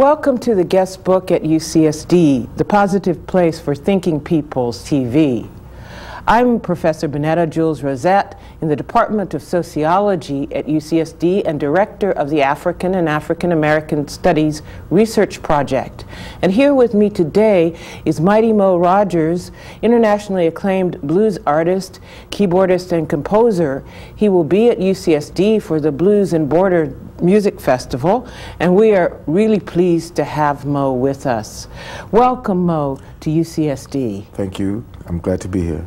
Welcome to the guest book at UCSD, the positive place for thinking people's TV. I'm Professor Bonetta Jules Rosette in the Department of Sociology at UCSD and Director of the African and African American Studies Research Project. And here with me today is Mighty Mo Rodgers, internationally acclaimed blues artist, keyboardist, and composer. He will be at UCSD for the Blues and Border Music Festival, and we are really pleased to have Mo with us. Welcome, Mo, to UCSD. Thank you. I'm glad to be here.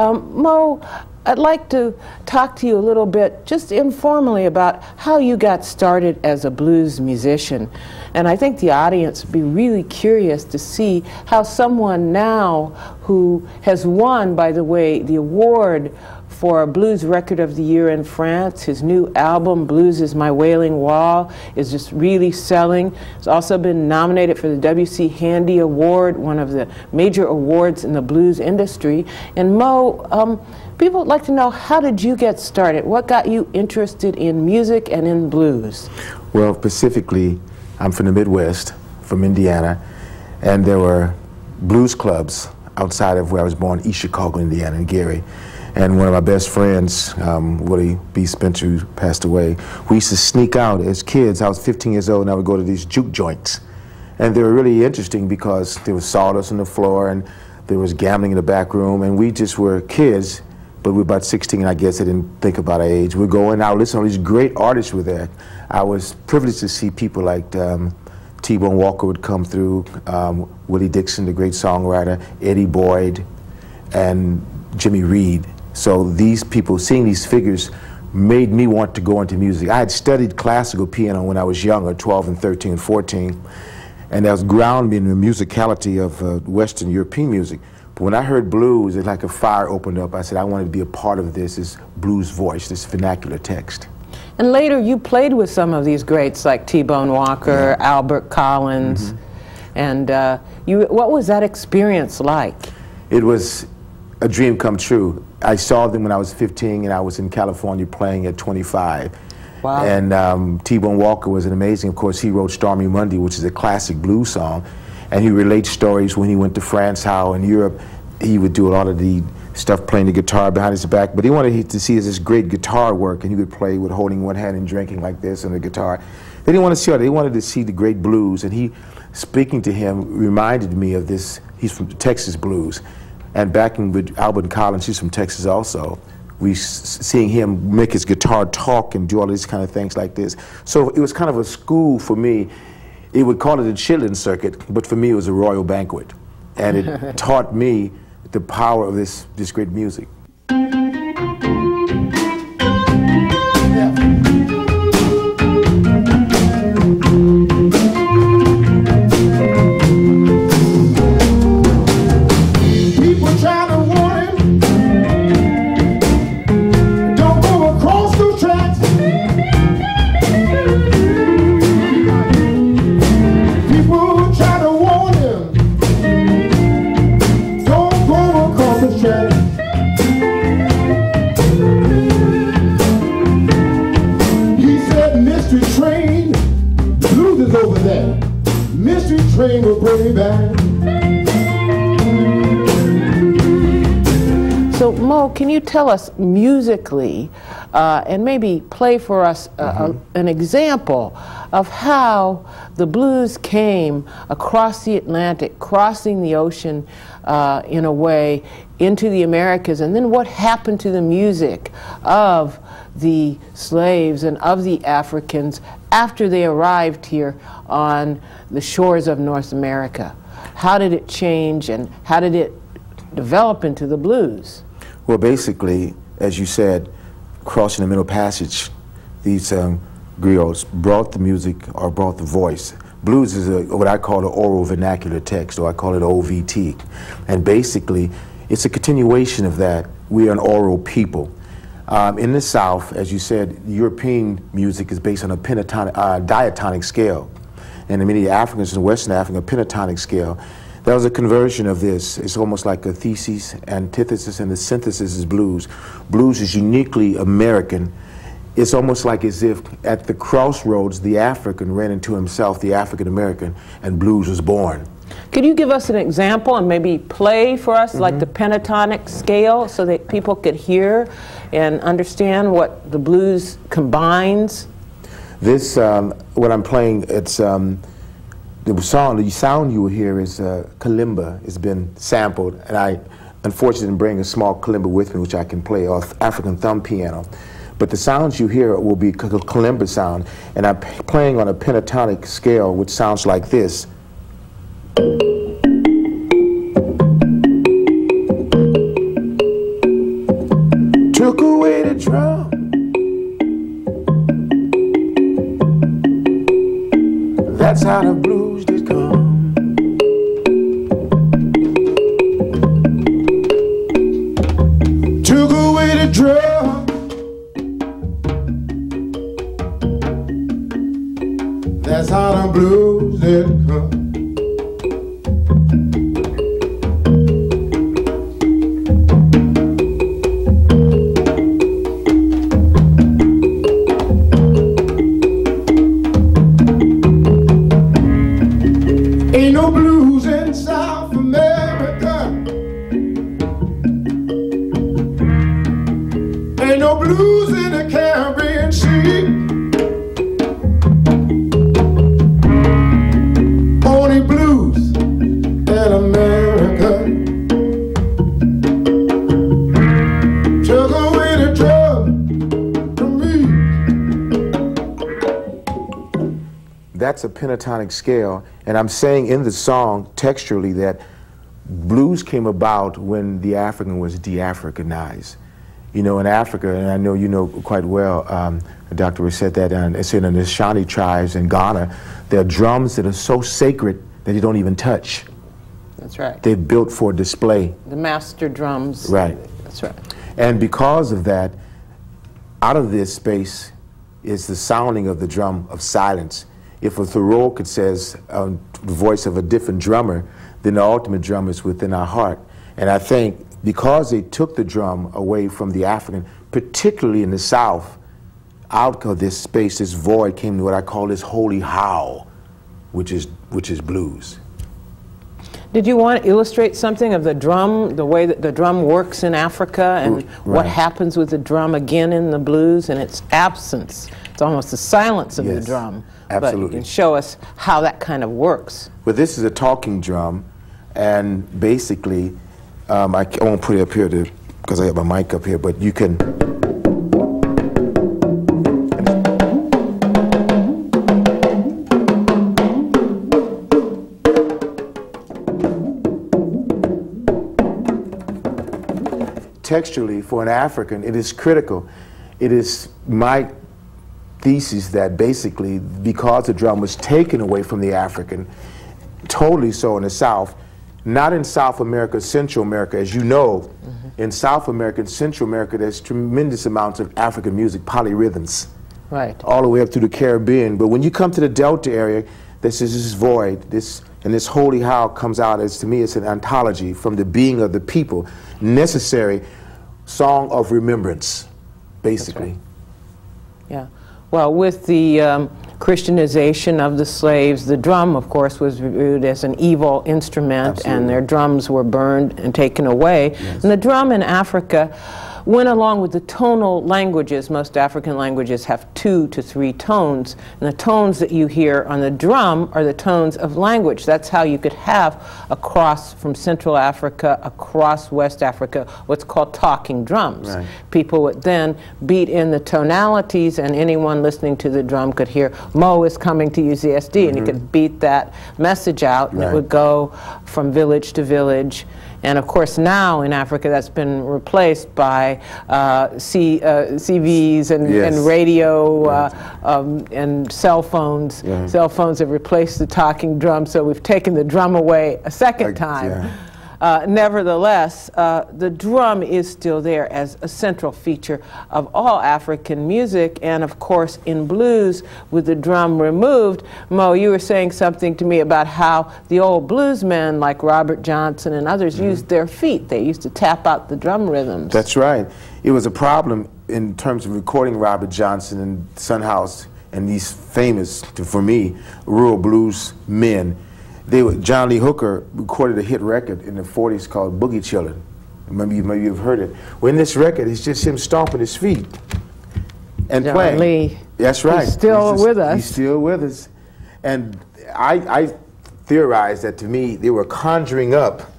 Mo, I'd like to talk to you a little bit, just informally, about how you got started as a blues musician. And I think the audience would be really curious to see how someone now who has won, by the way, the award for a Blues Record of the Year in France. His new album, Blues Is My Wailing Wall, is just really selling. It's also been nominated for the WC Handy Award, one of the major awards in the blues industry. And Mo, people would like to know, how did you get started? What got you interested in music and in blues? Well, specifically, I'm from the Midwest, from Indiana, and there were blues clubs outside of where I was born, East Chicago, Indiana, in Gary. And one of my best friends, Willie B. Spencer, who passed away, we used to sneak out as kids. I was 15 years old, and I would go to these juke joints. And they were really interesting because there was sawdust on the floor, and there was gambling in the back room. And we just were kids, but we were about 16, I guess. I didn't think about our age. We'd go in, I would listen to all these great artists were there. I was privileged to see people like T-Bone Walker would come through, Willie Dixon, the great songwriter, Eddie Boyd, and Jimmy Reed. So these people, seeing these figures, made me want to go into music. I had studied classical piano when I was younger, 12 and 13 and 14, and that was grounded in the musicality of Western European music. But when I heard blues, it's like a fire opened up. I said, I wanted to be a part of this blues voice, this vernacular text. And later you played with some of these greats like T-Bone Walker, yeah, Albert Collins, and what was that experience like? It was a dream come true. I saw them when I was 15, and I was in California playing at 25. Wow. And T-Bone Walker was an amazing, of course, he wrote Stormy Monday, which is a classic blues song, and he relates stories when he went to France, how in Europe he would do a lot of the stuff playing the guitar behind his back, but he wanted to see this great guitar work, and he would play with holding one hand and drinking like this on the guitar. They didn't want to see all that, they wanted to see the great blues, and he, speaking to him, reminded me of this, he's from Texas blues. And backing with Albert Collins, he's from Texas also. We seeing him make his guitar talk and do all these kind of things like this. So it was kind of a school for me. It would call it a chilling circuit, but for me it was a royal banquet. And it taught me the power of this great music. So, Mo, can you tell us musically, and maybe play for us an example of how the blues came across the Atlantic, crossing the ocean in a way into the Americas, and then what happened to the music of the slaves and of the Africans after they arrived here on the shores of North America? How did it change, and how did it develop into the blues? Well, basically, as you said, crossing the Middle Passage, these griots brought the music or brought the voice. Blues is what I call an oral vernacular text, or I call it OVT. And basically, it's a continuation of that. We are an oral people. In the South, as you said, European music is based on a pentatonic, diatonic scale. And many Africans in Western Africa, a pentatonic scale. That was a conversion of this. It's almost like a thesis, antithesis, and the synthesis is blues. Blues is uniquely American it's almost like as if at the crossroads, the African ran into himself, the African-American, and blues was born. Could you give us an example and maybe play for us, like the pentatonic scale, so that people could hear and understand what the blues combines? This, what I'm playing, it's, the sound you will hear is kalimba. It's been sampled, and I unfortunately didn't bring a small kalimba with me, which I can play, or African thumb piano. But the sounds you hear will be kalimba sound, and I'm playing on a pentatonic scale, which sounds like this. Took away the drum, that's how the blues did come. Took away the drum, that's how the blues did come. That's a pentatonic scale, and I'm saying in the song texturally that blues came about when the African was de-Africanized. You know, in Africa, and I know you know quite well, Dr. Rosette, that it's in the Ashani tribes in Ghana, there are drums that are so sacred that you don't even touch. That's right. They're built for display. The master drums. Right. That's right. And because of that, out of this space is the sounding of the drum of silence. If a Thoreau could says the voice of a different drummer, then the ultimate drummer is within our heart. And I think because they took the drum away from the African, particularly in the South, out of this space, this void, came to what I call this holy howl, which is blues. Did you want to illustrate something of the drum, the way that the drum works in Africa, and what happens with the drum again in the blues and its absence? It's almost the silence of the drum. Absolutely. But you can show us how that kind of works. Well, this is a talking drum, and basically, I won't put it up here because I have my mic up here, but you can. Textually, for an African, it is critical. It is my thesis that basically, because the drum was taken away from the African, totally so in the South, not in South America, Central America, as you know, in South America and Central America, there's tremendous amounts of African music, polyrhythms, right, all the way up through the Caribbean. But when you come to the Delta area, this is this void, and this holy howl comes out as, to me, it's an ontology from the being of the people, necessary song of remembrance, basically. That's right. Yeah. Well, with the Christianization of the slaves, the drum, of course, was viewed as an evil instrument. Absolutely. And their drums were burned and taken away. Yes. And the drum in Africa went along with the tonal languages. Most African languages have 2 to 3 tones, and the tones that you hear on the drum are the tones of language. That's how you could have, across from Central Africa, across West Africa, what's called talking drums. Right. People would then beat in the tonalities, and anyone listening to the drum could hear, Mo is coming to UCSD, and you could beat that message out, and it would go from village to village. And of course, now in Africa, that's been replaced by CVs and radio and cell phones. Yeah. Cell phones have replaced the talking drum, so we've taken the drum away a second time. Yeah. Nevertheless, the drum is still there as a central feature of all African music, and of course in blues, with the drum removed. Mo, you were saying something to me about how the old blues men like Robert Johnson and others used their feet. They used to tap out the drum rhythms. That's right. It was a problem in terms of recording Robert Johnson and Sunhouse and these famous, for me, rural blues men, they were, John Lee Hooker recorded a hit record in the 40s called Boogie Chillin'. Maybe you've heard it. Well, in this record, it's just him stomping his feet and John playing. Lee. That's right. He's still with us. He's still with us. And I theorized that, to me, they were conjuring up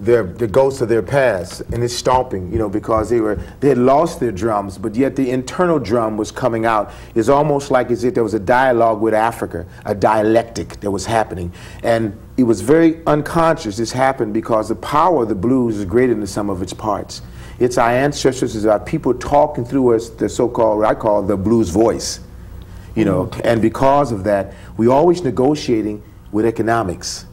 the ghosts of their past, and it's stomping, you know, because they had lost their drums, but yet the internal drum was coming out. It's almost like as if there was a dialogue with Africa, a dialectic that was happening, and it was very unconscious. This happened because the power of the blues is greater than the sum of its parts. It's our ancestors, it's our people talking through us, the so-called, what I call the blues voice, you know, and because of that, we're always negotiating with economics,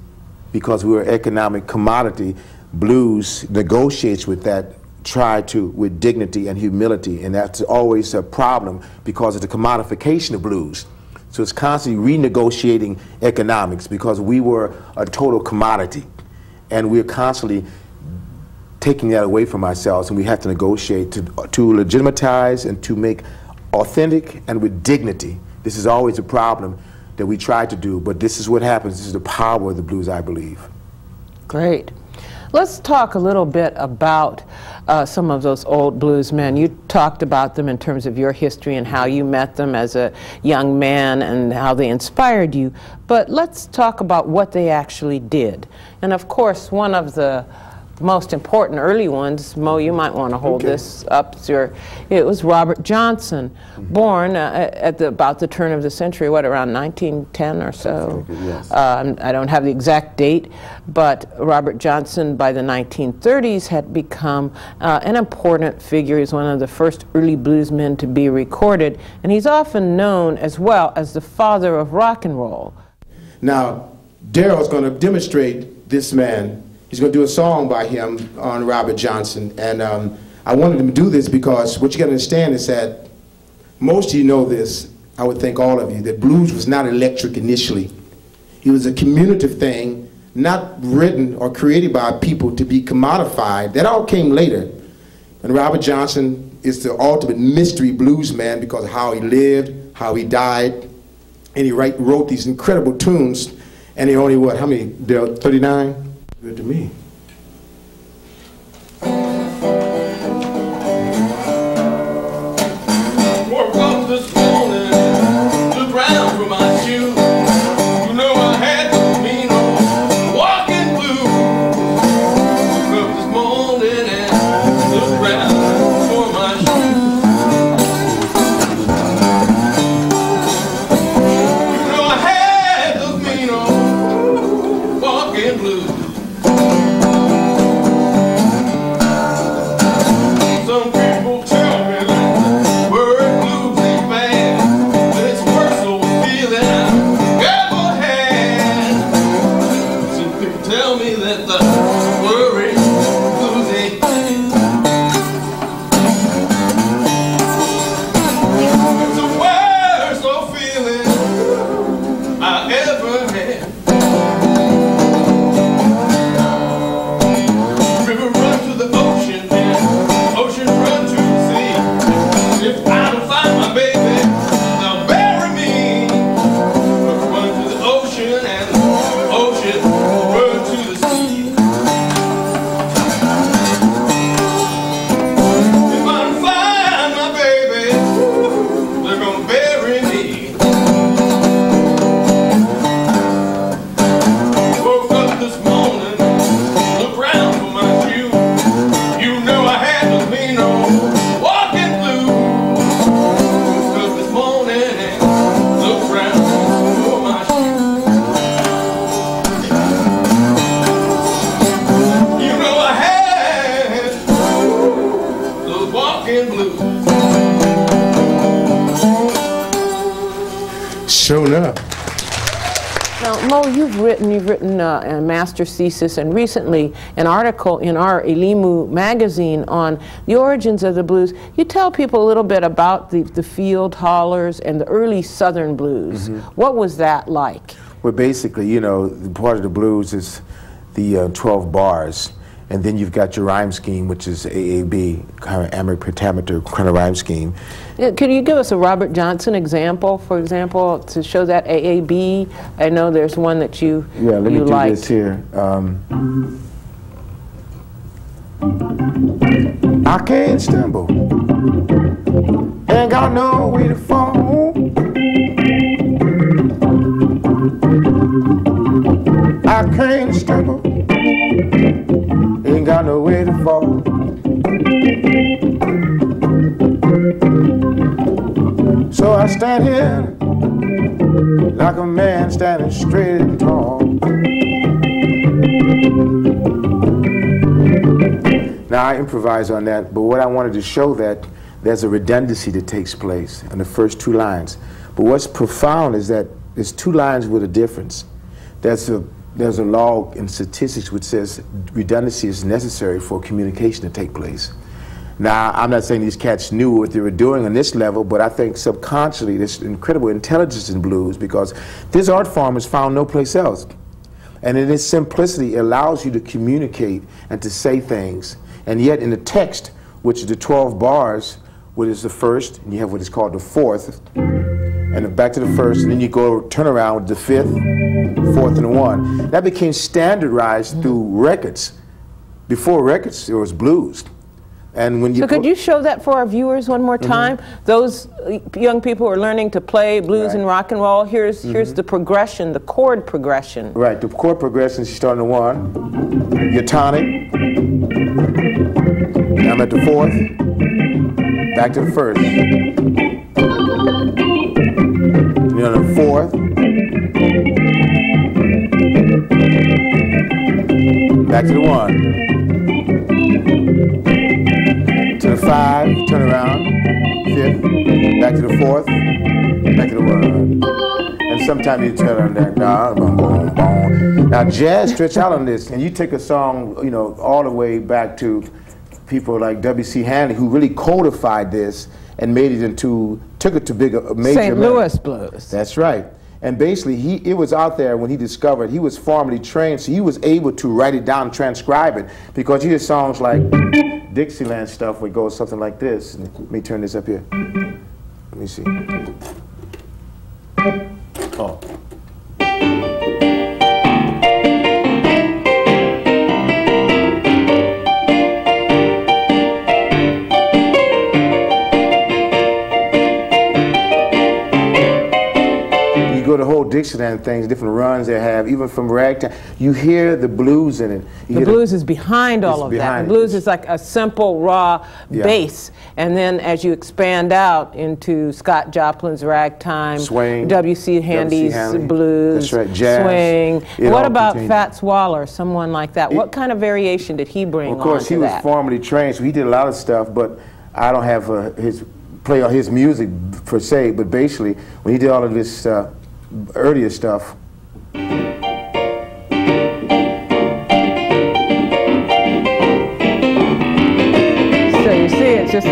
because we're an economic commodity. Blues negotiates with that, with dignity and humility, and that's always a problem because of the commodification of blues. So it's constantly renegotiating economics because we were a total commodity, and we're constantly taking that away from ourselves, and we have to negotiate to legitimize and to make authentic and with dignity. This is always a problem that we try to do, but this is what happens. This is the power of the blues, I believe. Great. Let's talk a little bit about some of those old blues men. You talked about them in terms of your history and how you met them as a young man and how they inspired you, but let's talk about what they actually did. And of course, one of the most important early ones, Mo, you might want to hold this up. It was Robert Johnson, born about the turn of the century, what, around 1910 or so? Yes. I don't have the exact date, but Robert Johnson by the 1930s had become an important figure. He's one of the first early bluesmen to be recorded, and he's often known as well as the father of rock and roll. Now, Daryl's going to demonstrate this man. He's going to do a song by him on Robert Johnson. And I wanted him to do this because what you got to understand is that most of you know this, I would think all of you, that blues was not electric initially. It was a communicative thing, not written or created by people to be commodified. That all came later. And Robert Johnson is the ultimate mystery blues man because of how he lived, how he died, and he wrote these incredible tunes. And he only, what, how many, 39? Good to me. Woke up this morning, the ground from my shoes. You know I had the mean old walking blue. Woke up this morning and the ground for my shoes. You know I had the mean old walking blue. You've written a master's thesis and recently an article in our Elimu magazine on the origins of the blues. You tell people a little bit about the field hollers and the early Southern blues. What was that like? Well, basically, you know, part of the blues is the 12 bars. And then you've got your rhyme scheme, which is AAB, kind of amperpentameter kind of rhyme scheme. Yeah, can you give us a Robert Johnson example, for example, to show that AAB? I know there's one that you liked. Yeah, let me do this here. I can't stumble, ain't got no way to fall. I can't stumble, ain't got no way to fall. So I stand here like a man standing straight and tall. Now I improvise on that, but what I wanted to show that there's a redundancy that takes place in the first two lines. But what's profound is that there's two lines with a difference. There's a law in statistics which says redundancy is necessary for communication to take place. Now, I'm not saying these cats knew what they were doing on this level, but I think subconsciously there's incredible intelligence in blues, because this art form is found no place else. And in its simplicity, it allows you to communicate and to say things. And yet in the text, which is the 12 bars, which is the first, and you have what is called the fourth, and back to the first, and then you go turn around with the fifth, fourth, and one. That became standardized through records. Before records, there was blues. And when you so could you show that for our viewers one more time? Those young people who are learning to play blues and rock and roll, here's the progression, the chord progression. Right, the chord progression is starting at one, your tonic, now I'm at the fourth, back to the first, you know, the fourth, back to the one, to the five, turn around, fifth, back to the fourth, back to the one. And sometimes you turn on that, Now jazz stretch out on this, and you take a song, you know, all the way back to people like WC Handy, who really codified this and made it into, took it to bigger, major. St. Louis blues. That's right. And basically, it was out there when he discovered, he was formally trained, so he was able to write it down and transcribe it, because you hear songs like Dixieland stuff would go something like this. Let me turn this up here. Let me see. Oh. The whole Dixieland things, different runs they have, even from ragtime, you hear the blues in it. The blues is behind all of that. The blues is like a simple, raw bass, and then as you expand out into Scott Joplin's ragtime, swing, WC Handy's blues, that's right, jazz, swing. What about Fats Waller, someone like that? What kind of variation did he bring? Of course, he was formally trained, so he did a lot of stuff, but I don't have his play or his music per se, but basically, when he did all of this earlier stuff. So you see, it's just a...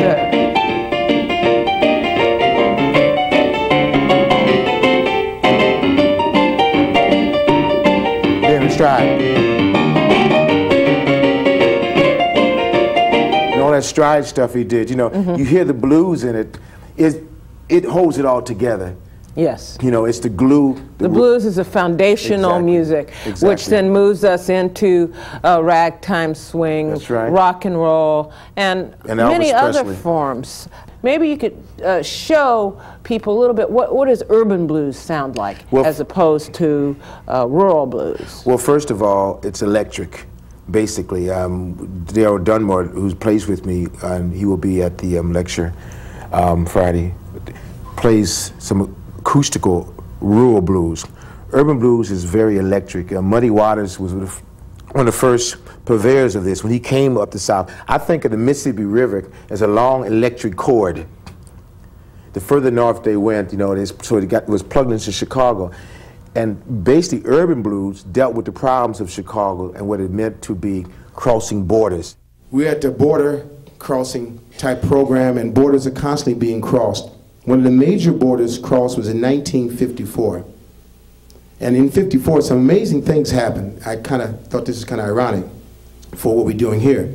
Then let's try it. And all that stride stuff he did, you know, you hear the blues in it, it holds it all together. Yes. You know, it's the glue. The blues is a foundational music, which then moves us into ragtime swing, rock and roll, and many other forms. Maybe you could show people a little bit, what does urban blues sound like as opposed to rural blues? Well, first of all, it's electric. Basically, Daryl Dunmore, who plays with me, he will be at the lecture Friday, plays some acoustical rural blues. Urban blues is very electric. Muddy Waters was one of the first purveyors of this. When he came up the South, I think of the Mississippi River as a long electric cord. The further north they went, you know, it was plugged into Chicago. And basically, urban blues dealt with the problems of Chicago and what it meant to be crossing borders. We're at the border crossing type program, and borders are constantly being crossed. One of the major borders crossed was in 1954. And in 54, some amazing things happened. I kind of thought this was kind of ironic. for what we're doing here.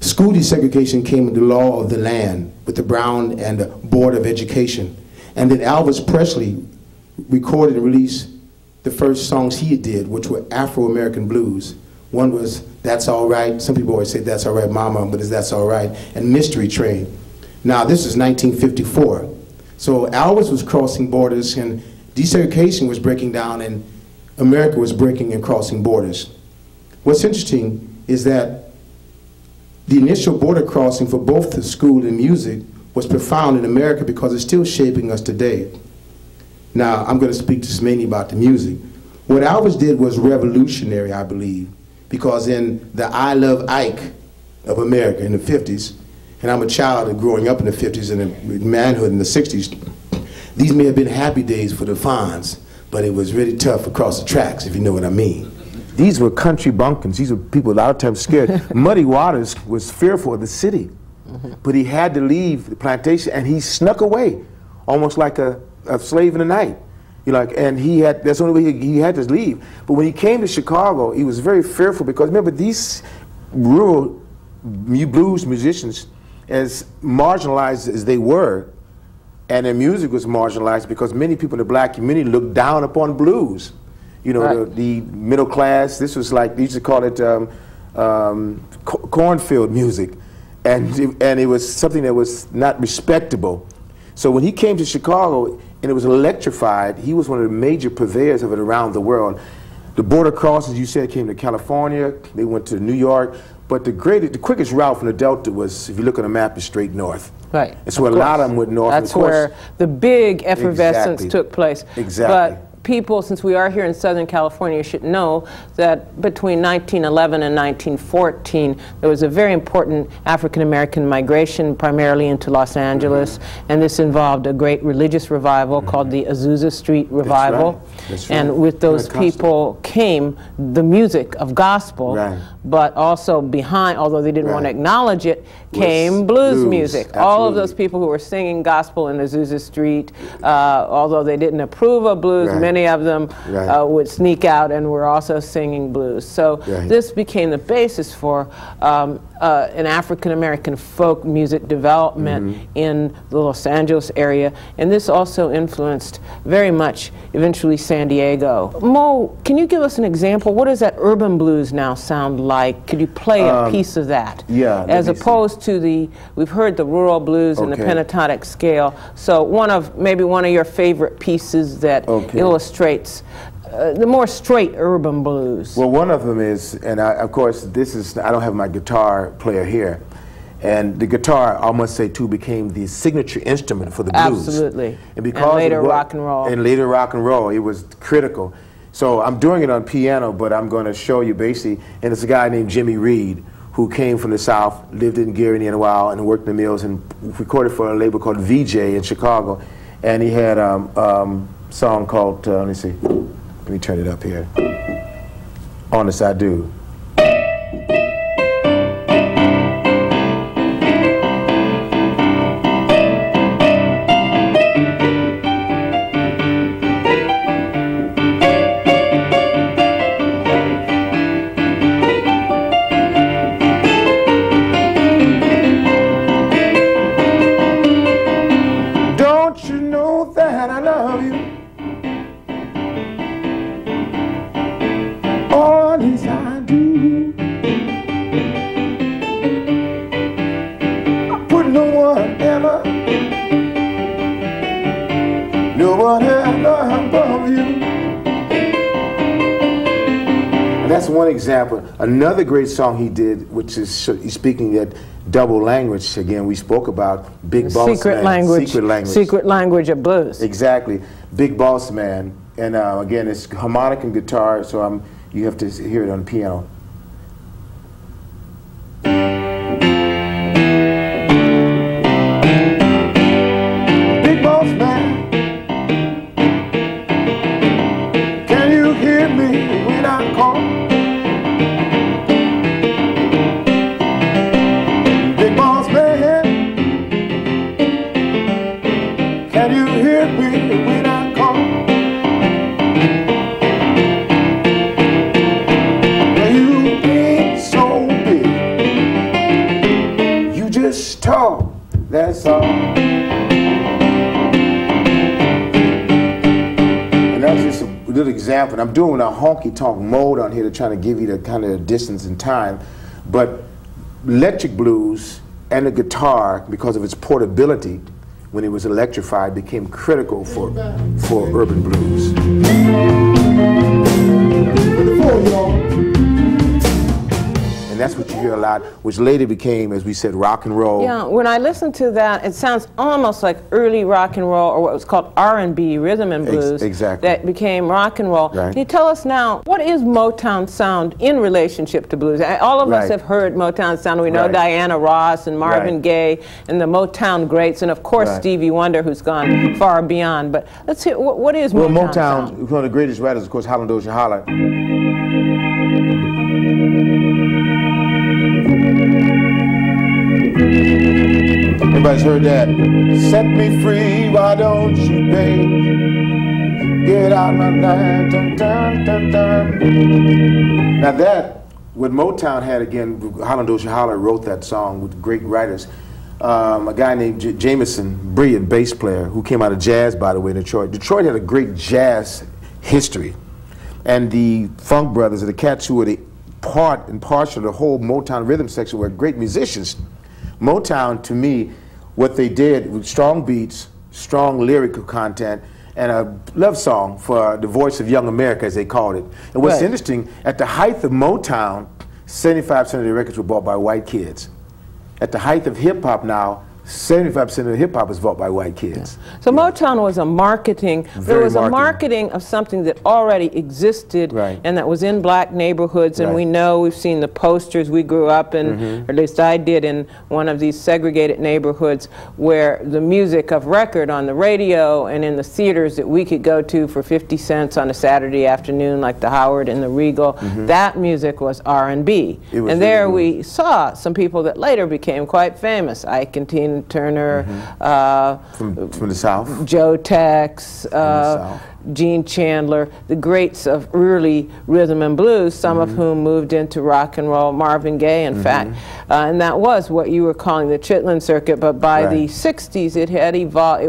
School desegregation came into law of the land with the Brown and the Board of Education. And then Elvis Presley recorded and released the first songs he did, which were Afro-American blues. One was That's All Right. Some people always say That's All Right, Mama, but it's That's All Right. And Mystery Train. Now, this is 1954. So Elvis was crossing borders, and desegregation was breaking down, and America was breaking and crossing borders. What's interesting is that the initial border crossing for both the school and music was profound in America because it's still shaping us today. Now, I'm going to speak just mainly about the music. What Elvis did was revolutionary, I believe, because in the I Love Ike of America in the 50s, and I'm a child growing up in the 50s and in manhood in the 60s, these may have been happy days for the Fonz, but it was really tough across the tracks, if you know what I mean. These were country bumpkins. These were people a lot of times scared. Muddy Waters was fearful of the city, but he had to leave the plantation, and he snuck away, almost like a slave in the night. You know, and he had, that's the only way he had to leave. But when he came to Chicago, he was very fearful because, remember, these rural blues musicians, as marginalized as they were, and their music was marginalized because many people in the black community looked down upon blues. You know, right. The middle class, this was like, they used to call it cornfield music. And it was something that was not respectable. So when he came to Chicago and it was electrified, he was one of the major purveyors of it around the world. The border crosses, you said, came to California, they went to New York, but the quickest route from the Delta was, if you look on a map, is straight north. Right. That's where a lot of them went north. That's where the big effervescence took place. Exactly. But people, since we are here in Southern California, should know that between 1911 and 1914, there was a very important African-American migration, primarily into Los Angeles, and this involved a great religious revival called the Azusa Street Revival. That's right. That's right. And with those people came the music of gospel, right. But also behind, although they didn't want to acknowledge it, came blues music. Absolutely. All of those people who were singing gospel in Azusa Street, although they didn't approve of blues, many of them would sneak out and were also singing blues. So this became the basis for an African-American folk music development in the Los Angeles area. And this also influenced very much eventually San Diego. Mo, can you give us an example? What does that urban blues now sound like? Could you play a piece of that? Yeah. As opposed to the, we've heard the rural blues and the pentatonic scale. So one of, maybe one of your favorite pieces that illustrates the more straight urban blues. Well, one of them is, and of course, this is, I don't have my guitar player here, and the guitar, I must say, too, became the signature instrument for the blues. Absolutely. And because later rock and roll. And later rock and roll, it was critical. So I'm doing it on piano, but I'm going to show you basically, and it's a guy named Jimmy Reed, who came from the South, lived in Gary, Indiana, a while, and worked in the mills, and recorded for a label called VJ in Chicago, and he had song called, let me see, let me turn it up here. Honest I Do. Example. Another great song he did, which is speaking that double language, again, we spoke about Big Boss Man. Secret language of blues. Exactly. Big Boss Man. And again, it's harmonic and guitar, so you have to hear it on piano. You example, and I'm doing a honky-tonk mode on here to try to give you the kind of distance in time, but electric blues and the guitar, because of its portability, when it was electrified, became critical for urban blues. And that's what you hear a lot, which later became, as we said, rock and roll. Yeah, when I listen to that, it sounds almost like early rock and roll, or what was called R&B, rhythm and blues. Exactly. That became rock and roll. Right. Can you tell us now, what is Motown sound in relationship to blues? All of us have heard Motown sound. We know Diana Ross and Marvin Gaye and the Motown greats, and of course Stevie Wonder, who's gone far beyond. But let's hear, what is Motown sound? Well, Motown, one of the greatest writers, of course, Holland Dozier Holland. Everybody's heard that. Set me free, why don't you, babe? Get out my life, dun, dun, dun, dun. Now that, what Motown had again, Holland Dozier Holland wrote that song with great writers. A guy named Jameson, brilliant bass player, who came out of jazz, by the way, in Detroit. Detroit had a great jazz history. And the Funk Brothers, the cats who were the part and partial of the whole Motown rhythm section, were great musicians. Motown, to me, what they did with strong beats, strong lyrical content, and a love song for the voice of young America, as they called it. And what's interesting, at the height of Motown, 75% of the records were bought by white kids. At the height of hip-hop now, 75% of hip-hop is bought by white kids. Yeah. So Motown was a marketing, there was a marketing of something that already existed and that was in black neighborhoods, and we know, we've seen the posters. We grew up in, or at least I did, in one of these segregated neighborhoods where the music of record on the radio and in the theaters that we could go to for 50 cents on a Saturday afternoon, like the Howard and the Regal, that music was R&B. And there we saw some people that later became quite famous, Ike and Tina Turner, from the South, Joe Tex, Gene Chandler, the greats of early rhythm and blues, some of whom moved into rock and roll, Marvin Gaye, in fact. And that was what you were calling the Chitlin Circuit, but by the 60s it had evolved.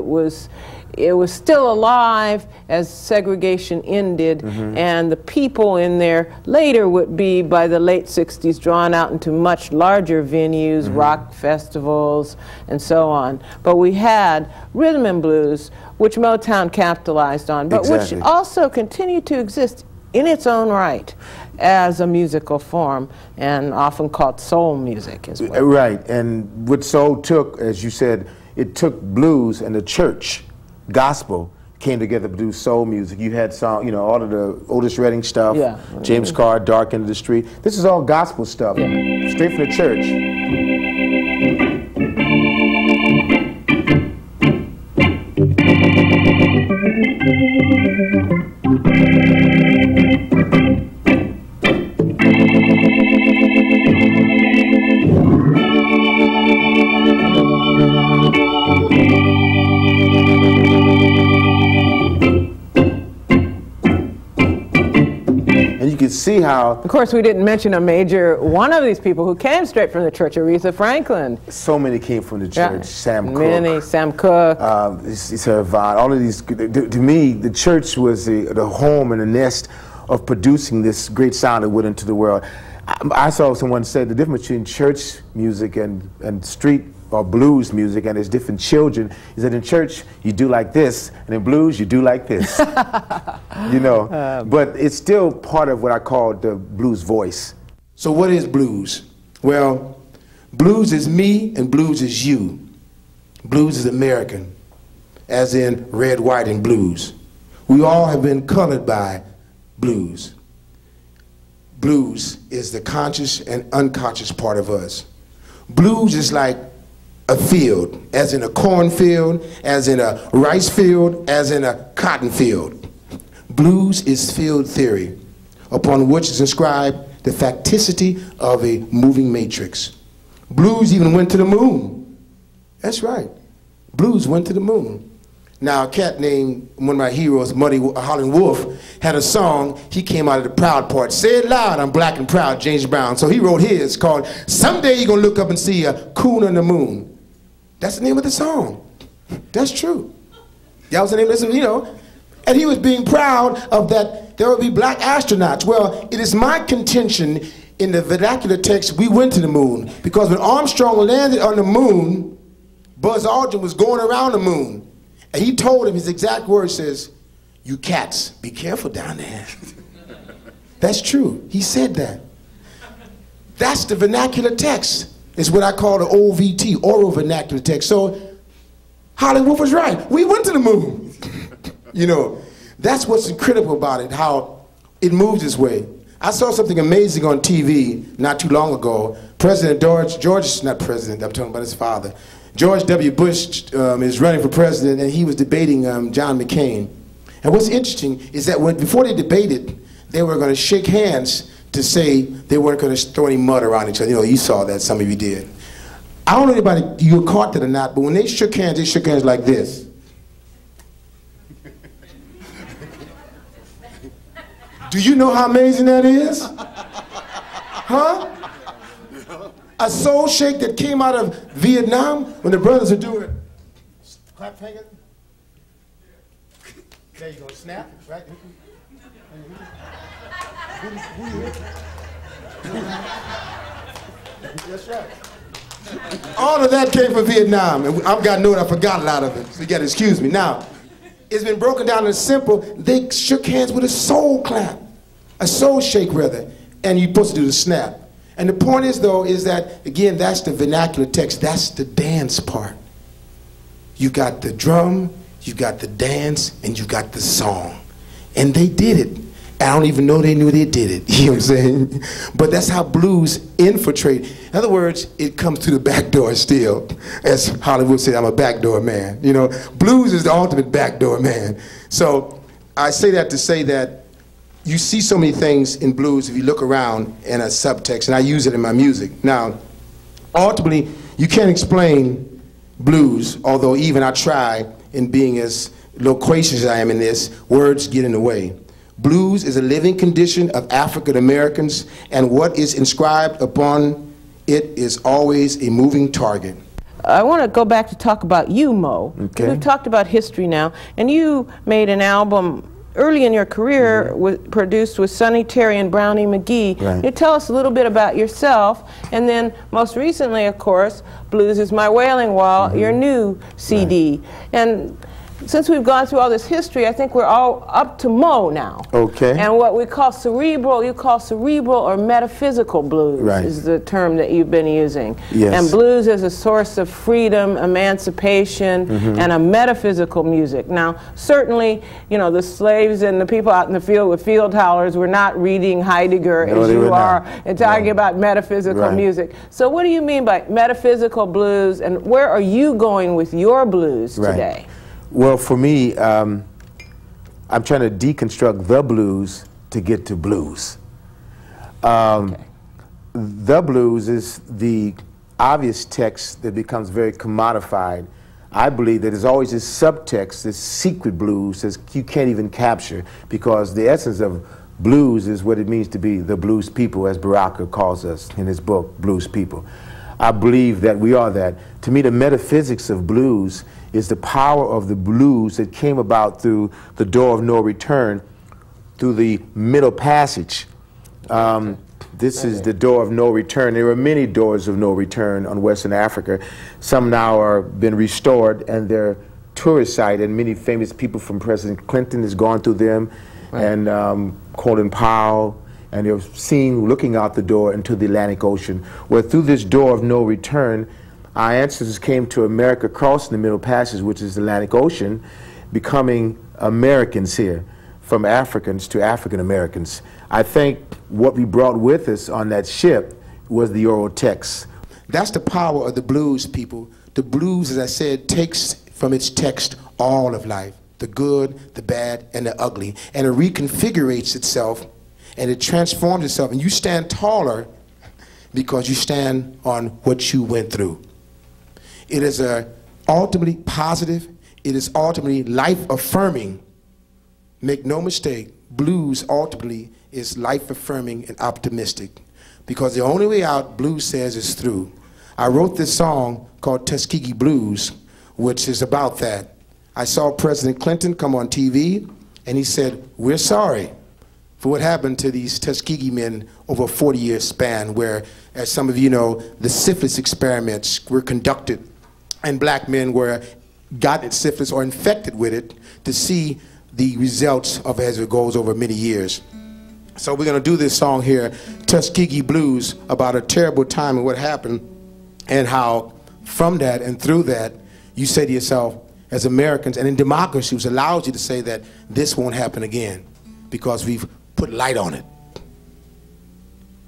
It was still alive as segregation ended, and the people in there later would be, by the late 60s, drawn out into much larger venues, rock festivals, and so on. But we had rhythm and blues, which Motown capitalized on, but which also continued to exist in its own right as a musical form, and often called soul music as well. Right, and what soul took, as you said, it took blues and the church. Gospel came together to do soul music. You had song, you know, all of the Otis Redding stuff, James Carr, Dark End of the Street. This is all gospel stuff, straight from the church. See how, of course, we didn't mention a major one of these people who came straight from the church, Aretha Franklin. So many came from the church. Sam Cooke. All of these. To me, the church was the home and the nest of producing this great sound that went into the world. I saw someone said the difference between church music and street or blues music and its different children is that in church you do like this, and in blues you do like this. You know, but it's still part of what I call the blues voice. So what is blues? Well, blues is me and blues is you. Blues is American, as in red, white, and blues. We all have been colored by blues. Blues is the conscious and unconscious part of us. Blues is like a field, as in a cornfield, as in a rice field, as in a cotton field. Blues is field theory, upon which is inscribed the facticity of a moving matrix. Blues even went to the moon. That's right. Blues went to the moon. Now, a cat named, one of my heroes, Muddy Holland Wolf, had a song. He came out of the proud part. Say it loud, I'm black and proud, James Brown. So he wrote his called, Someday You're Gonna Look Up and See a Coon on the Moon. That's the name of the song. That's true. That was the name of the song, you know. And he was being proud of that there would be black astronauts. Well, it is my contention in the vernacular text, we went to the moon. Because when Armstrong landed on the moon, Buzz Aldrin was going around the moon. And he told him, his exact word says, "You cats, be careful down there." That's true. He said that. That's the vernacular text. It's what I call the OVT, oral vernacular text. So Hollywood was right. We went to the moon. You know, that's what's incredible about it, how it moves this way. I saw something amazing on TV not too long ago. President George, not president, I'm talking about his father. George W. Bush is running for president, and he was debating John McCain. And what's interesting is that before they debated, they were going to shake hands to say they weren't going to throw any mud around each other. You know, you saw that, some of you did. I don't know anybody, you caught that or not, but when they shook hands like this. Do you know how amazing that is? Huh? A soul shake that came out of Vietnam when the brothers are doing clap fingers. There you go, snap, right? That's right. All of that came from Vietnam, and I've got note I forgot a lot of it, so you gotta excuse me. Now, it's been broken down as simple. They shook hands with a soul clap, a soul shake rather, and you're supposed to do the snap. And the point is though, is that again, that's the vernacular text, that's the dance part. You got the drum, you got the dance, and you got the song. And they did it. I don't even know they knew they did it. You know what I'm saying? But that's how blues infiltrate. In other words, it comes through the back door still. As Hollywood said, I'm a backdoor man. You know, blues is the ultimate backdoor man. So I say that to say that you see so many things in blues if you look around in a subtext, and I use it in my music. Now, ultimately, you can't explain blues, although even I try in being as loquacious as I am in this, words get in the way. Blues is a living condition of African Americans, and what is inscribed upon it is always a moving target. I want to go back to talk about you, Mo. Okay. We've talked about history now, and you made an album early in your career, mm-hmm. Produced with Sonny Terry and Brownie McGee. Right. You tell us a little bit about yourself, and then most recently, of course, Blues Is My Wailing Wall, mm-hmm. your new CD. Right. And since we've gone through all this history, I think we're all up to Mo now. Okay. And what we call cerebral, you call cerebral or metaphysical blues, right, is the term that you've been using. Yes. And blues is a source of freedom, emancipation, mm-hmm. and a metaphysical music. Now, certainly, you know, the slaves and the people out in the field with field howlers were not reading Heidegger as you are and talking about metaphysical music. So what do you mean by metaphysical blues, and where are you going with your blues today? Well, for me, I'm trying to deconstruct the blues to get to blues. The blues is the obvious text that becomes very commodified. I believe that there's always this subtext, this secret blues that you can't even capture, because the essence of blues is what it means to be the blues people, as Baraka calls us in his book, Blues People. I believe that we are that. To me, the metaphysics of blues is the power of the blues that came about through the door of no return, through the middle passage. This is the door of no return. There are many doors of no return on Western Africa. Some now are been restored, and they're tourist site, and many famous people from President Clinton has gone through them, and Colin Powell. And you're seeing, looking out the door into the Atlantic Ocean, where through this door of no return, our ancestors came to America, crossing the Middle Passage, which is the Atlantic Ocean, becoming Americans here, from Africans to African Americans. I think what we brought with us on that ship was the oral text. That's the power of the blues, people. The blues, as I said, takes from its text all of life, the good, the bad, and the ugly, and it reconfigurates itself, and it transforms itself, and you stand taller because you stand on what you went through. It is ultimately positive, it is ultimately life-affirming. Make no mistake, blues ultimately is life-affirming and optimistic, because the only way out, blues says, is through. I wrote this song called Tuskegee Blues, which is about that. I saw President Clinton come on TV, and he said, we're sorry for what happened to these Tuskegee men over a 40-year span where, as some of you know, the syphilis experiments were conducted and black men were gotten syphilis or infected with it to see the results of as it goes over many years. So we're going to do this song here, Tuskegee Blues, about a terrible time and what happened and how from that and through that you say to yourself, as Americans and in democracies, allows you to say that this won't happen again because we've put light on it.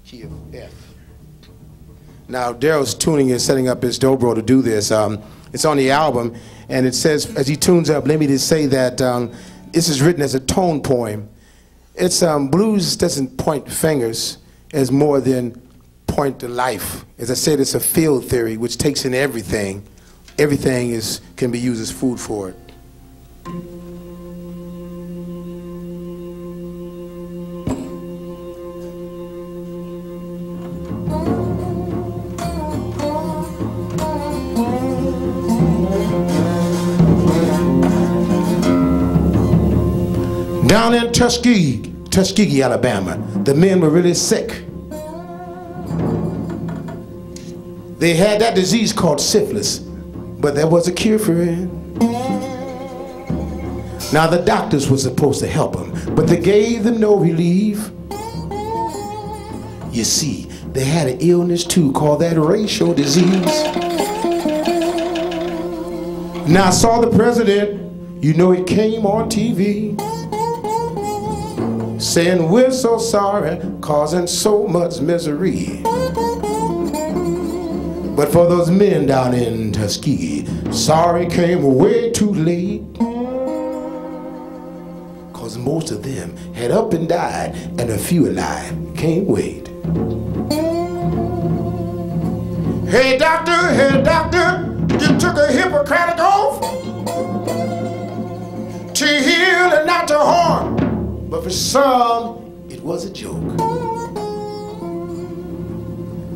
Key of F. Now Daryl's tuning and setting up his dobro to do this. It's on the album, and it says, as he tunes up, let me just say that this is written as a tone poem. It's blues doesn't point fingers as more than point to life. As I said, it's a field theory which takes in everything. Everything is, can be used as food for it. Down in Tuskegee, Alabama, the men were really sick. They had that disease called syphilis, but there was a cure for it. Now the doctors were supposed to help them, but they gave them no relief. You see, they had an illness too called that racial disease. Now I saw the president, you know he came on TV, saying we're so sorry, causing so much misery. But for those men down in Tuskegee, sorry came way too late. Cause most of them had up and died, and a few alive can't wait. Hey doctor, you took a Hippocratic oath to heal and not to harm. But for some, it was a joke.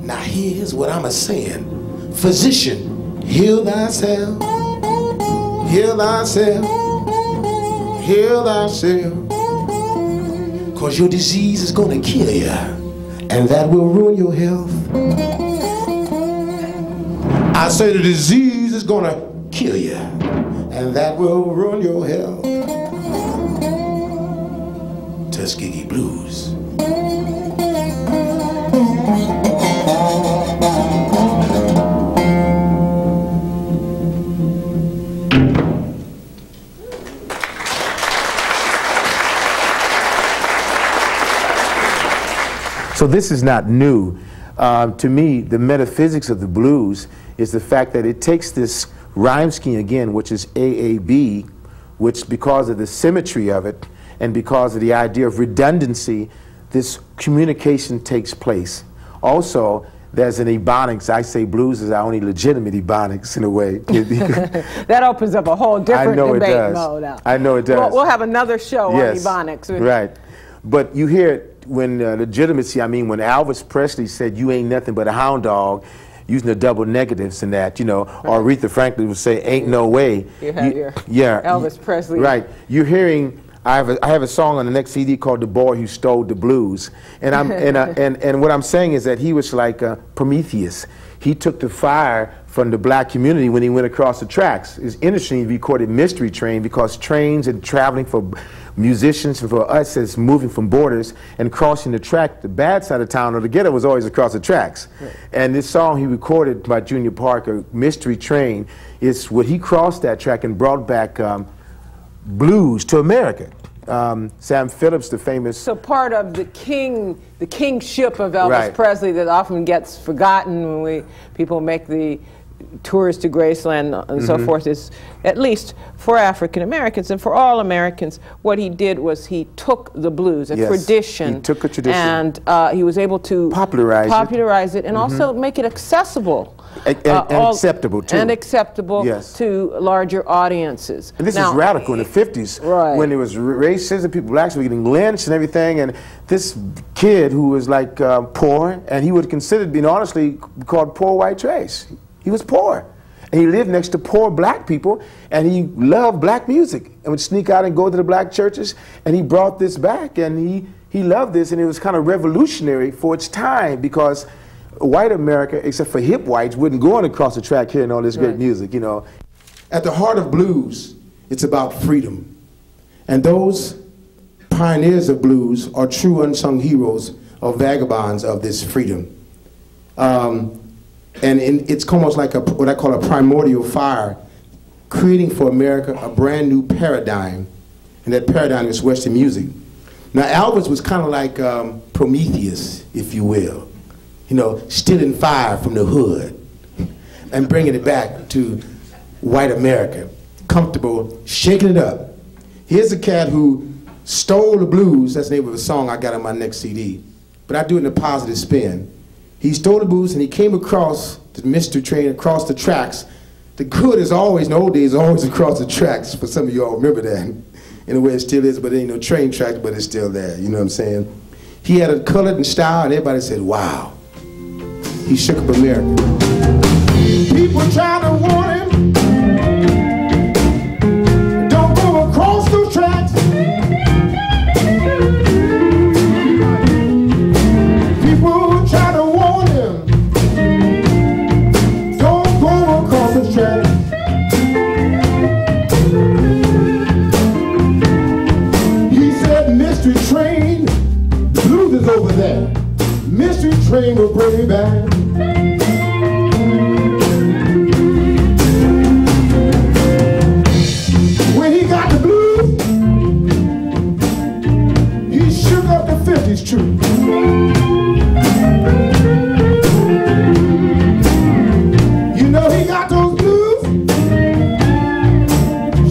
Now here's what I'm a-saying. Physician, heal thyself. Heal thyself. Heal thyself. Cause your disease is gonna kill you, and that will ruin your health. I say the disease is gonna kill you, and that will ruin your health. Tuskegee Blues. So this is not new. To me, the metaphysics of the blues is the fact that it takes this rhyme scheme again, which is AAB, which because of the symmetry of it, and because of the idea of redundancy, this communication takes place. Also, there's an ebonics. I say blues is our only legitimate ebonics in a way. That opens up a whole different debate mode up. I know it does. We'll have another show on ebonics. Right. But you hear it when legitimacy, I mean when Elvis Presley said, you ain't nothing but a hound dog, using the double negatives in that, you know, or Aretha Franklin would say, ain't no way. You have Elvis Presley. Right. You're hearing. I have a song on the next CD called "The Boy Who Stole the Blues," and what I'm saying is that he was like Prometheus. He took the fire from the black community when he went across the tracks. It's interesting he recorded "Mystery Train" because trains and traveling for musicians and for us as moving from borders and crossing the track, the bad side of town or the ghetto was always across the tracks. Right. And this song he recorded by Junior Parker, "Mystery Train," is what he crossed that track and brought back blues to America. Sam Phillips, the famous. So part of the kingship of Elvis Presley that often gets forgotten when people make the tours to Graceland and so forth is, at least for African Americans and for all Americans, what he did was he took the blues, a tradition. He took a tradition. And he was able to popularize it and also make it accessible. And acceptable too. And acceptable to larger audiences. And this is radical in the 50s when there was racism, blacks were getting lynched and everything, and this kid who was like poor, and he would consider being honestly called poor white trash. He was poor. And he lived next to poor black people, and he loved black music and would sneak out and go to the black churches, and he brought this back, and he loved this, and it was kind of revolutionary for its time, because white America, except for hip whites, wouldn't go on across the track hearing all this great music, you know. At the heart of blues, it's about freedom. And those pioneers of blues are true unsung heroes or vagabonds of this freedom. And it's almost like what I call a primordial fire, creating for America a brand new paradigm. And that paradigm is Western music. Now, Elvis was kind of like Prometheus, if you will, you know, stealing fire from the hood and bringing it back to white America, comfortable, shaking it up. Here's a cat who stole the blues. That's the name of a song I got on my next CD, but I do it in a positive spin. He stole the blues, and he came across the mystery train, across the tracks. The hood is always, in the old days, always across the tracks, for some of you all remember that. In a way it still is, but it ain't no train track, but it's still there, you know what I'm saying? He had a color and style, and everybody said, wow. He shook up America. People try to warn him, don't go across the tracks. People try to warn him, don't go across the tracks. Train, the blues is over there. Mystery train will bring me back. When he got the blues, he shook up the 50s true. You know he got those blues,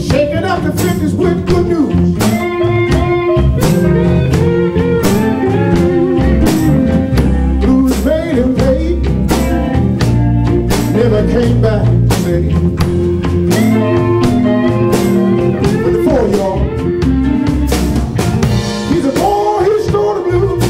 shaking up the 50s with good news. Came back today. But before y'all, he's a boy who stole the blues.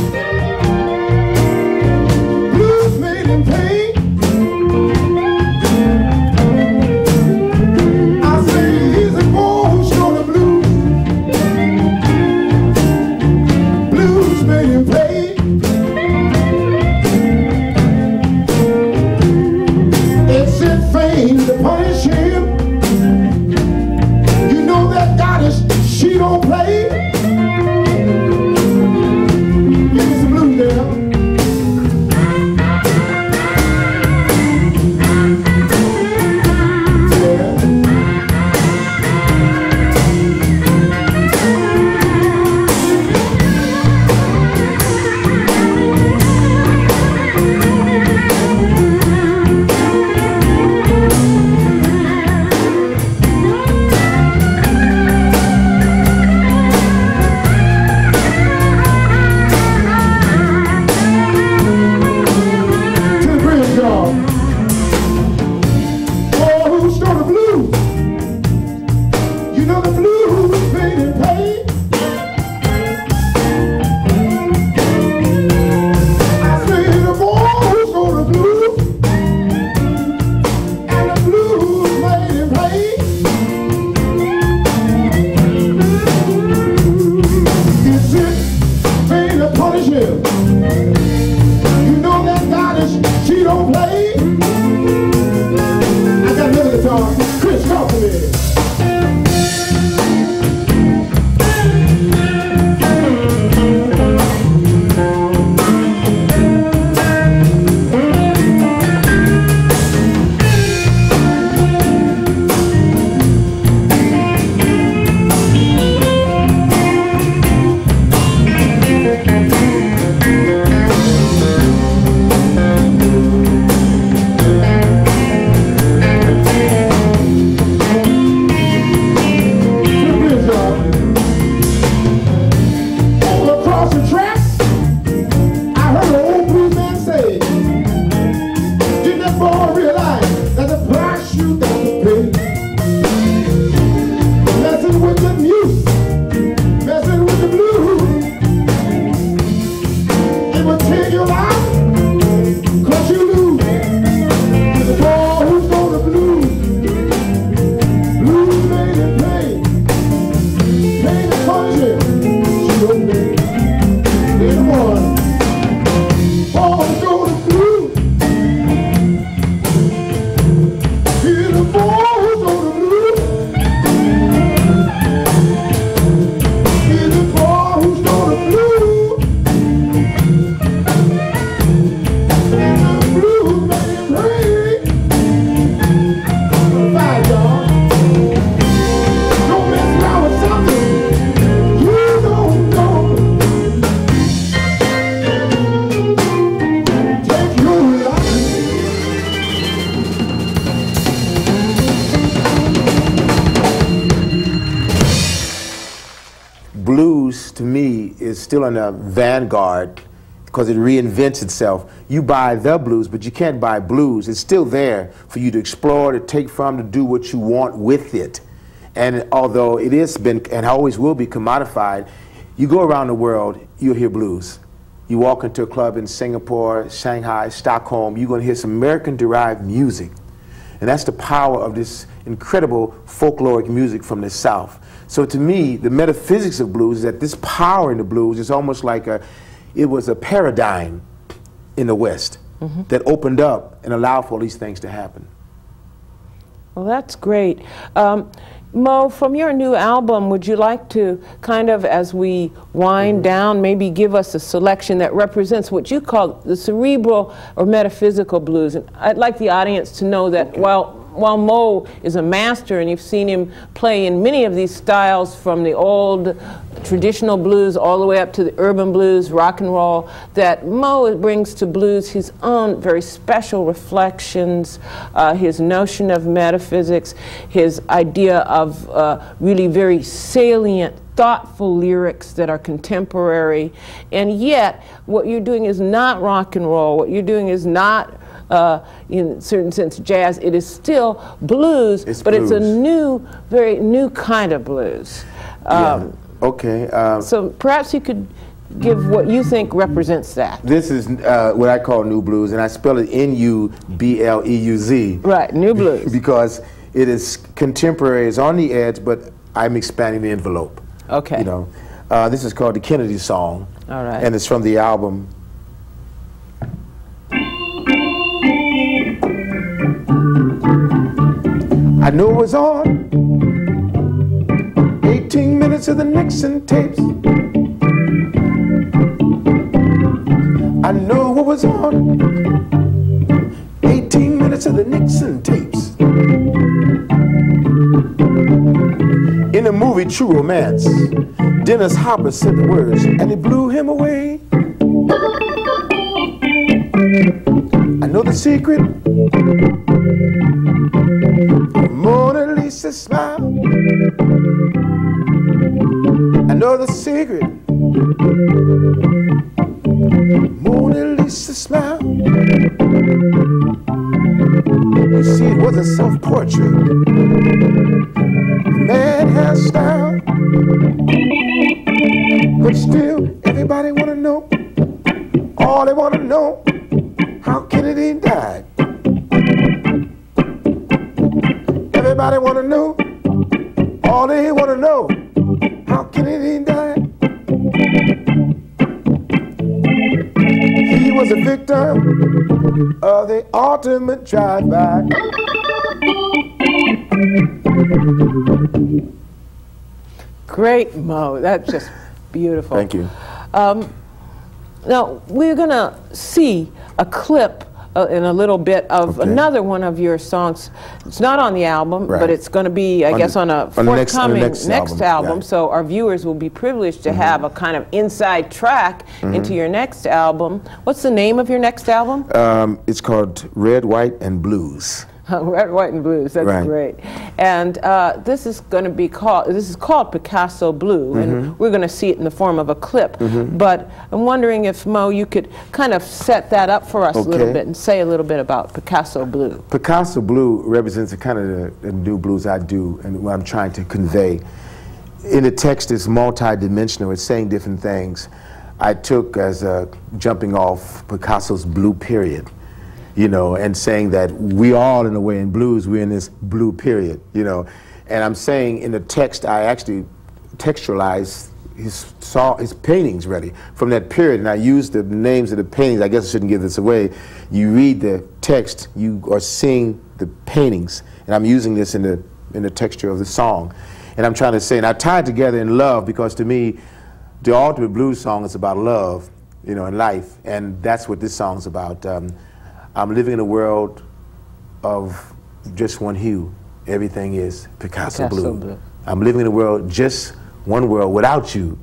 WC is still in the vanguard because it reinvents itself. You buy the blues, but you can't buy blues. It's still there for you to explore, to take from, to do what you want with it. And although it has been and always will be commodified, you go around the world, you'll hear blues. You walk into a club in Singapore, Shanghai, Stockholm, you're going to hear some American-derived music. And that's the power of this incredible folkloric music from the South. So to me, the metaphysics of blues is that this power in the blues is almost like it was a paradigm in the West that opened up and allowed for all these things to happen. Well, that's great. Mo, from your new album, would you like to kind of, as we wind down, maybe give us a selection that represents what you call the cerebral or metaphysical blues? And I'd like the audience to know that while Mo is a master, and you've seen him play in many of these styles from the old traditional blues all the way up to the urban blues, rock and roll, that Mo brings to blues his own very special reflections, his notion of metaphysics, his idea of really very salient, thoughtful lyrics that are contemporary. And yet, what you're doing is not rock and roll. What you're doing is not in a certain sense jazz. It is still blues, but it's a new, very new kind of blues. So perhaps you could give what you think represents that. This is what I call new blues, and I spell it N-U-B-L-E-U-Z. Right, new blues. Because it is contemporary, it's on the edge, but I'm expanding the envelope. Okay. You know, this is called the Kennedy Song. All right. And it's from the album. I knew it was on 18 minutes of the Nixon tapes. I know what was on 18 minutes of the Nixon tapes. In the movie True Romance, Dennis Hopper said the words, and it blew him away. I know the secret. Mona Lisa smile. I know the secret. Mona Lisa smile. You see, it was a self-portrait. Mad hairstyle. But still, everybody wanna know. All they wanna know how Kennedy died. Everybody wanna know, all they wanna know, how Kennedy died. He was a victim of the ultimate drive-by. Great, Mo, that's just beautiful. Thank you. Now, we're gonna see a clip in a little bit of another one of your songs. It's not on the album, but it's going to be, I guess, on a forthcoming next album. So our viewers will be privileged to have a kind of inside track into your next album. What's the name of your next album? It's called Red, White, and Blues. Red, White, and Blues. That's great. And this is going to be called. This is called Picasso Blue, and we're going to see it in the form of a clip. But I'm wondering if Mo, you could kind of set that up for us a little bit and say a little bit about Picasso Blue. Picasso Blue represents the kind of the new blues I do and what I'm trying to convey. In the text, it's multi-dimensional. It's saying different things. I took as a jumping off Picasso's Blue period. You know, and saying that we all, in a way, in blues, we're in this blue period, you know. And I'm saying in the text, I actually textualized his paintings, really, from that period. And I used the names of the paintings. I guess I shouldn't give this away. You read the text, you are seeing the paintings. And I'm using this in the texture of the song. And I'm trying to say, and I tied together in love, because to me, the ultimate blues song is about love, you know, and life. And that's what this song's about. I'm living in a world of just one hue. Everything is Picasso blue. I'm living in a world, just one world. Without you,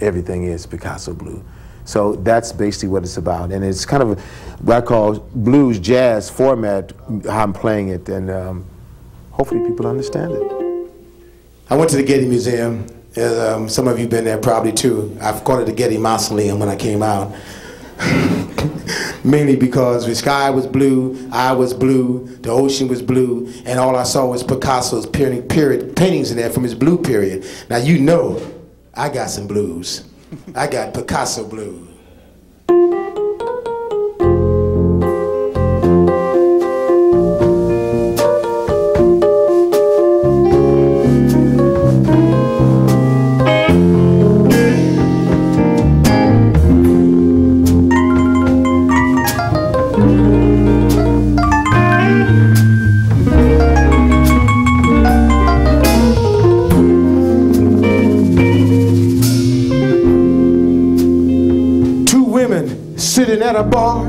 everything is Picasso blue. So that's basically what it's about. And it's kind of what I call blues jazz format, how I'm playing it. And hopefully people understand it. I went to the Getty Museum Some of you been there probably too. I've called it the Getty Mausoleum when I came out. Mainly because the sky was blue, I was blue, the ocean was blue, and all I saw was Picasso's paintings in there from his blue period. Now you know, I got some blues. I got Picasso Blue. At a bar,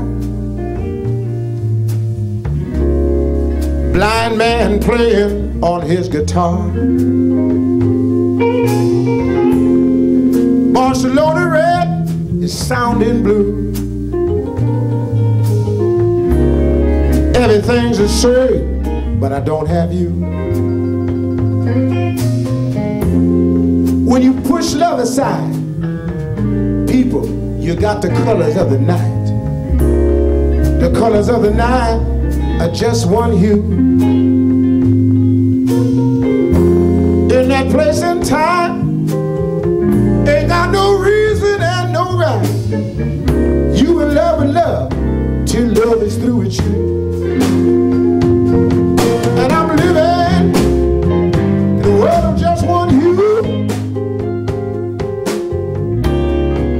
blind man playing on his guitar. Barcelona red is sounding blue. Everything's the same, but I don't have you. When you push love aside, people, you got the colors of the night. The colors of the night are just one hue. In that place and time, ain't got no reason and no right. You in love till love is through with you. And I'm living in the world of just one hue.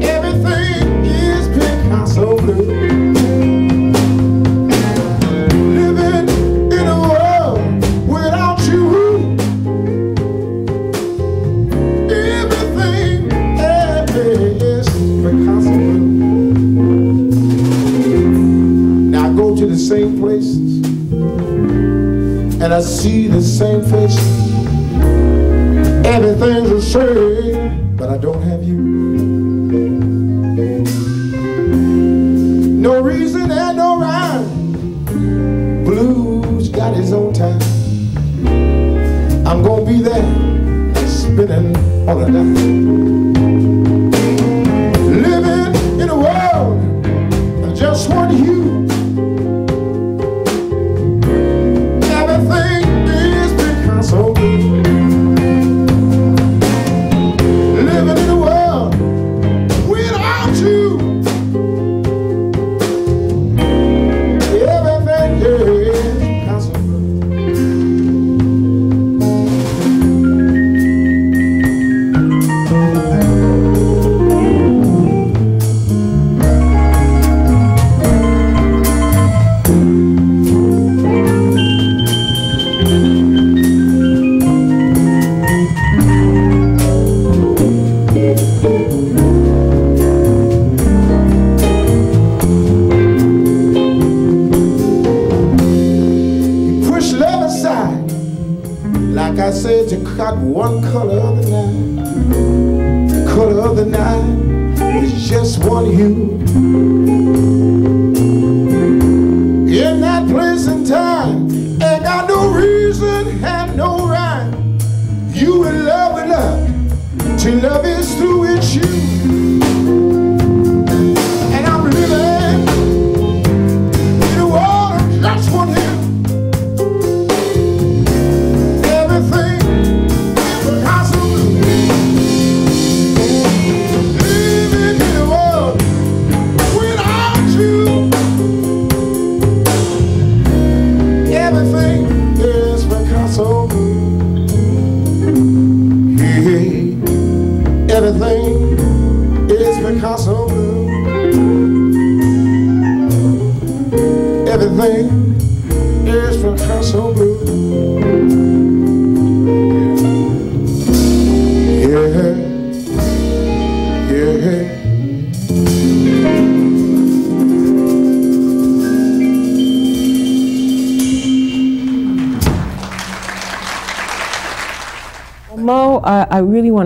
Everything is Picasso blue. Same places, and I see the same faces. Everything's the same, but I don't have you. No reason and no rhyme. Blues got his own time. I'm gonna be there, spinning on a dime. Living in a world of just one hue.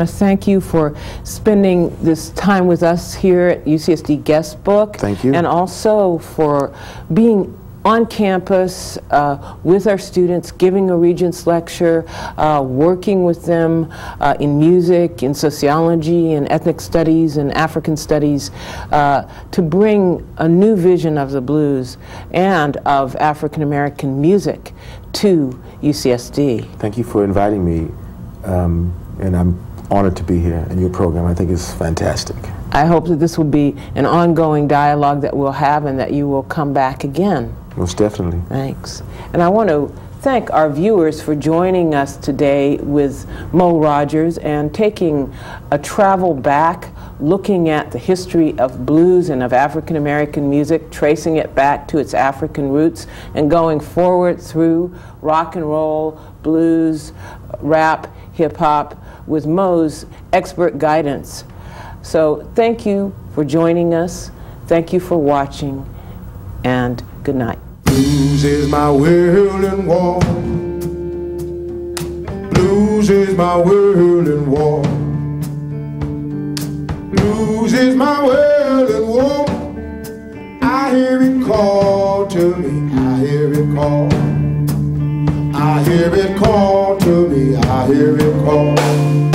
Thank you for spending this time with us here at UCSD Guestbook. Thank you. And also for being on campus with our students, giving a Regents lecture, working with them in music, in sociology, in ethnic studies, in African studies, to bring a new vision of the blues and of African American music to UCSD. Thank you for inviting me, and I'm honored to be here in your program. I think it's fantastic. I hope that this will be an ongoing dialogue that we'll have and that you will come back again. Most definitely. Thanks. And I want to thank our viewers for joining us today with Mo Rodgers and taking a travel back, looking at the history of blues and of African American music, tracing it back to its African roots and going forward through rock and roll, blues, rap, hip-hop, with Mo's expert guidance. So thank you for joining us. Thank you for watching, and good night. Blues is my wailing wall. Blues is my wailing wall. Blues is my wailing wall. I hear it call to me. I hear it call. I hear it call to me. I hear it call.